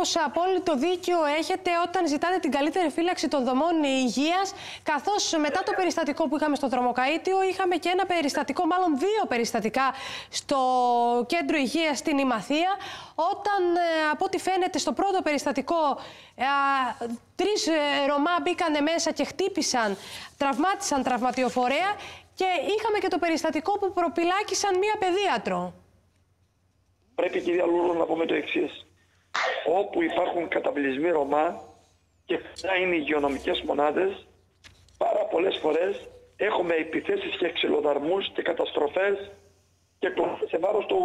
πως απόλυτο δίκιο έχετε όταν ζητάτε την καλύτερη φύλαξη των δομών υγείας, καθώς μετά το περιστατικό που είχαμε στο Δρομοκαΐτιο, είχαμε και ένα περιστατικό, μάλλον δύο περιστατικά, στο κέντρο υγείας στην Ιμαθία, όταν από ό,τι φαίνεται στο πρώτο περιστατικό 3 Ρωμά μπήκανε μέσα και χτύπησαν, τραυμάτισαν τραυματιοφορέα, και είχαμε και το περιστατικό που προπυλάκησαν μία παιδίατρο. Πρέπει, κυρία Λούλου, να πούμε το εξής. Όπου υπάρχουν καταβλισμοί Ρωμά και αυτά είναι υγειονομικές μονάδες, πάρα πολλές φορές έχουμε επιθέσεις και ξυλοδαρμούς και καταστροφές και σε βάρος του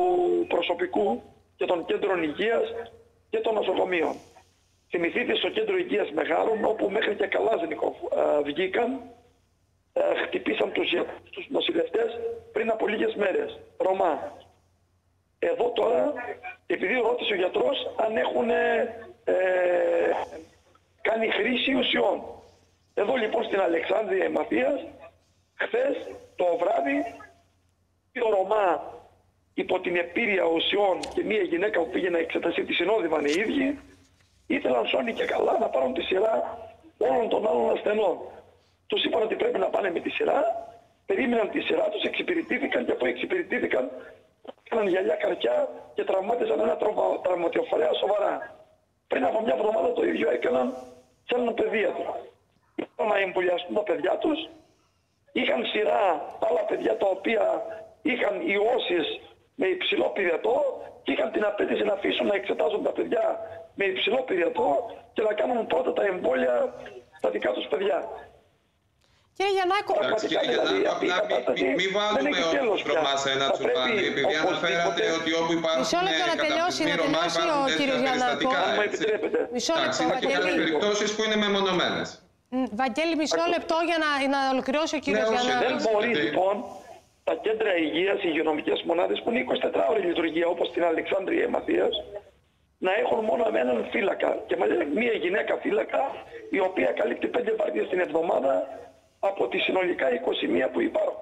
προσωπικού και των κέντρων υγείας και των νοσοκομείων. Θυμηθείτε στο κέντρο υγείας Μεγάρων, όπου μέχρι και Καλάζνικοφ βγήκαν, χτυπήσαν τους νοσηλευτές πριν από λίγες μέρες, Ρωμά. Εδώ τώρα, επειδή ρώτησε ο γιατρός αν έχουν κάνει χρήση ουσιών. Εδώ λοιπόν στην Αλεξάνδρεια Ιμαθίας, χθες το βράδυ, ο Ρωμά υπό την επίρρεια ουσιών και μία γυναίκα που πήγε να εξεταστεί, τη συνόδευαν οι ίδιοι, ήθελαν σώνει και καλά να πάρουν τη σειρά όλων των άλλων ασθενών. Τους είπαν ότι πρέπει να πάνε με τη σειρά, περίμεναν τη σειρά τους, εξυπηρετήθηκαν και από εξυπηρετήθηκαν, έκαναν γυαλιά καρκιά και τραυμάτιζαν ένα τραυματιοφορέα σοβαρά. Πριν από μια εβδομάδα το ίδιο έκαναν σε έναν παιδίατρο. Ήθελαν να εμβολιαστούν τα παιδιά τους, είχαν σειρά άλλα παιδιά τα οποία είχαν ιώσεις με υψηλό πυρετό και είχαν την απέτηση να αφήσουν να εξετάζουν τα παιδιά με υψηλό πυρετό και να κάνουν πρώτα τα εμβόλια στα δικά τους παιδιά. Κύριε Γιαννάκο, μην βάλουμε όλους τους Ρωμά σε ένα τσουβάλι, επειδή αναφέρατε ότι όπου υπάρχουν καταβλισμοί Ρωμά υπάρχουν τέτοια περιστατικά, έτσι. Εντάξει, είναι και κάποιες περιπτώσεις που είναι μεμονωμένες. Βαγγέλη, μισό λεπτό για να ολοκληρώσει ο κύριος Γιαννάκος. Δεν μπορεί λοιπόν τα κέντρα υγείας, οι υγειονομικές μονάδες που είναι 24 ώρες λειτουργία, όπως στην Αλεξάνδρεια Ιμαθίας, να έχουν μόνο έναν φύλακα και μία γυναίκα φύλακα, η οποία καλύπτει 5 βάρδιες την εβδομάδα από τις συνολικά 21 που υπάρχουν.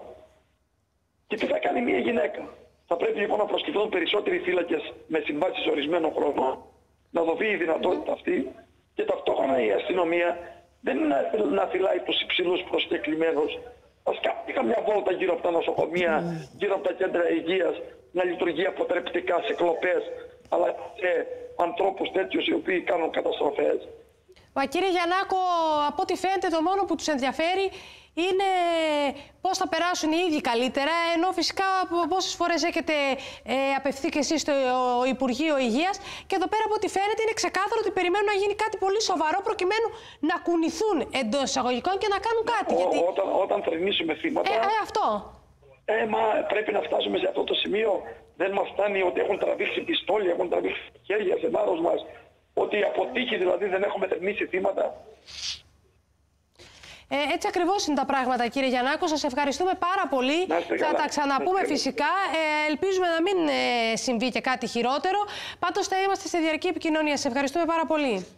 Και τι θα κάνει μια γυναίκα? Θα πρέπει λοιπόν να προσκεφθούν περισσότεροι φύλακες με συμβάσεις ορισμένων χρόνων, να δοθεί η δυνατότητα αυτή, και ταυτόχρονα η αστυνομία δεν είναι να φυλάει τους υψηλούς προσκεκλημένους. Ας κάνει μια βόλτα γύρω από τα νοσοκομεία, γύρω από τα κέντρα υγείας, να λειτουργεί αποτρεπτικά σε κλοπές, αλλά και ανθρώπους τέτοιους οι οποίοι κάνουν καταστροφές. Μα κύριε Γιαννάκο, από ό,τι φαίνεται το μόνο που τους ενδιαφέρει είναι πώς θα περάσουν οι ίδιοι καλύτερα, ενώ φυσικά πόσες φορές έχετε απευθεί και εσείς στο Υπουργείο Υγείας, και εδώ πέρα από ό,τι φαίνεται είναι ξεκάθαρο ότι περιμένουν να γίνει κάτι πολύ σοβαρό προκειμένου να κουνηθούν εντός εισαγωγικών και να κάνουν κάτι. Γιατί... Όταν θρηνήσουμε θύματα... Αυτό. Μα πρέπει να φτάσουμε σε αυτό το σημείο. Δεν μας φτάνει ότι έχουν τραβήξει πιστόλια, έχουν τραβήξει χέρια σε βάρος μας. Ότι αποτύχει, δηλαδή δεν έχουμε θερμίσει θύματα. Έτσι ακριβώς είναι τα πράγματα, κύριε Γιαννάκο. Σας ευχαριστούμε πάρα πολύ. Θα τα ξαναπούμε φυσικά. Ελπίζουμε να μην συμβεί και κάτι χειρότερο. Πάντως θα είμαστε σε διαρκή επικοινωνία. Σας ευχαριστούμε πάρα πολύ.